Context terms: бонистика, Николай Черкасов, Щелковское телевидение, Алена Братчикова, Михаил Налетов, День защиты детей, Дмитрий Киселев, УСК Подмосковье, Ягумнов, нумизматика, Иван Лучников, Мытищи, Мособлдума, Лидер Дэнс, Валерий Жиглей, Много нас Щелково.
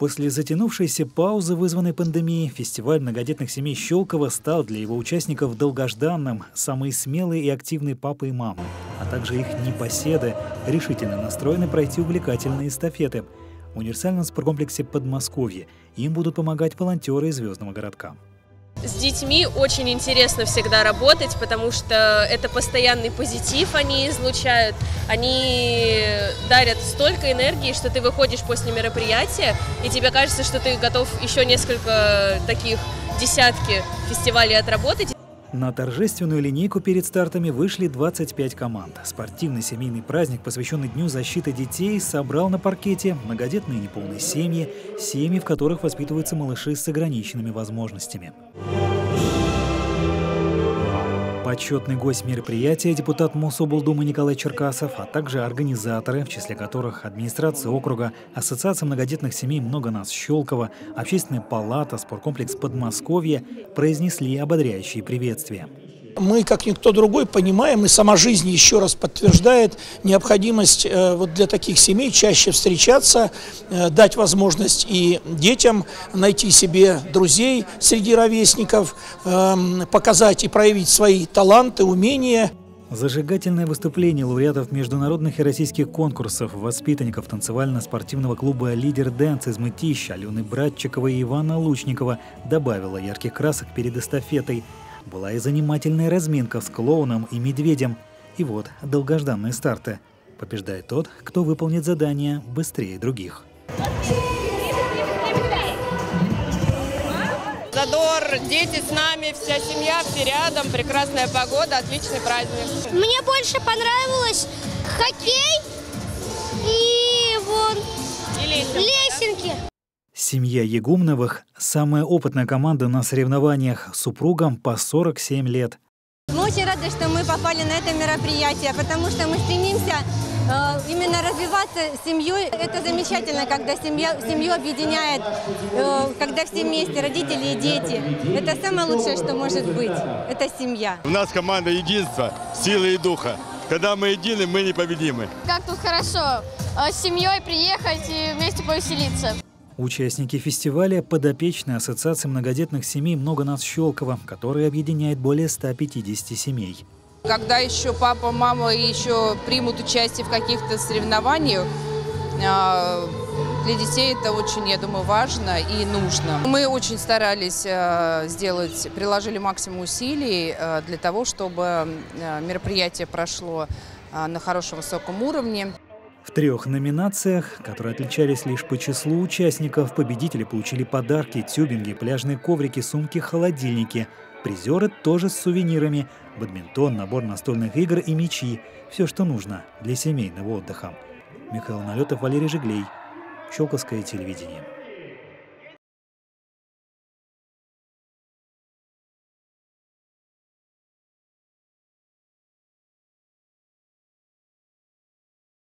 После затянувшейся паузы, вызванной пандемией, фестиваль многодетных семей Щелково стал для его участников долгожданным. Самые смелые и активные папы и мамы, а также их непоседы, решительно настроены пройти увлекательные эстафеты. В универсальном спорткомплексе Подмосковья им будут помогать волонтеры из Звездного городка. С детьми очень интересно всегда работать, потому что это постоянный позитив они излучают. Они дарят столько энергии, что ты выходишь после мероприятия, и тебе кажется, что ты готов еще несколько таких десятки фестивалей отработать. На торжественную линейку перед стартами вышли 25 команд. Спортивный семейный праздник, посвященный Дню защиты детей, собрал на паркете многодетные и неполные семьи, семьи, в которых воспитываются малыши с ограниченными возможностями. Почетный гость мероприятия – депутат Мособлдумы Николай Черкасов, а также организаторы, в числе которых администрация округа, Ассоциация многодетных семей «Много нас Щелково», Общественная палата, спорткомплекс Подмосковье, произнесли ободряющие приветствия. Мы, как никто другой, понимаем, и сама жизнь еще раз подтверждает необходимость вот для таких семей чаще встречаться, дать возможность и детям найти себе друзей среди ровесников, показать и проявить свои таланты, умения. Зажигательное выступление лауреатов международных и российских конкурсов, воспитанников танцевально-спортивного клуба «Лидер Дэнс» из Мытища, Алены Братчиковой и Ивана Лучникова добавило ярких красок перед эстафетой. Была и занимательная разминка с клоуном и медведем. И вот долгожданные старты. Побеждает тот, кто выполнит задание быстрее других. Задор, дети с нами, вся семья, все рядом, прекрасная погода, отличный праздник. Мне больше понравилось хоккей и вон лесенки. Семья Ягумновых – самая опытная команда на соревнованиях, супругам по 47 лет. Мы очень рады, что мы попали на это мероприятие, потому что мы стремимся именно развиваться семьей. Это замечательно, когда семью объединяет, когда все вместе, родители и дети. Это самое лучшее, что может быть. Это семья. У нас команда единства, силы и духа. Когда мы едины, мы непобедимы. Как тут хорошо с семьей приехать и вместе повеселиться. Участники фестиваля – подопечные Ассоциации многодетных семей «Много нас Щелково», которые объединяет более 150 семей. Когда еще папа, мама еще примут участие в каких-то соревнованиях, для детей это очень, я думаю, важно и нужно. Мы очень старались сделать, приложили максимум усилий для того, чтобы мероприятие прошло на хорошем высоком уровне. В 3 номинациях, которые отличались лишь по числу участников, победители получили подарки, тюбинги, пляжные коврики, сумки, холодильники. Призеры тоже с сувенирами – бадминтон, набор настольных игр и мячи. Все, что нужно для семейного отдыха. Михаил Налетов, Валерий Жиглей. Щелковское телевидение.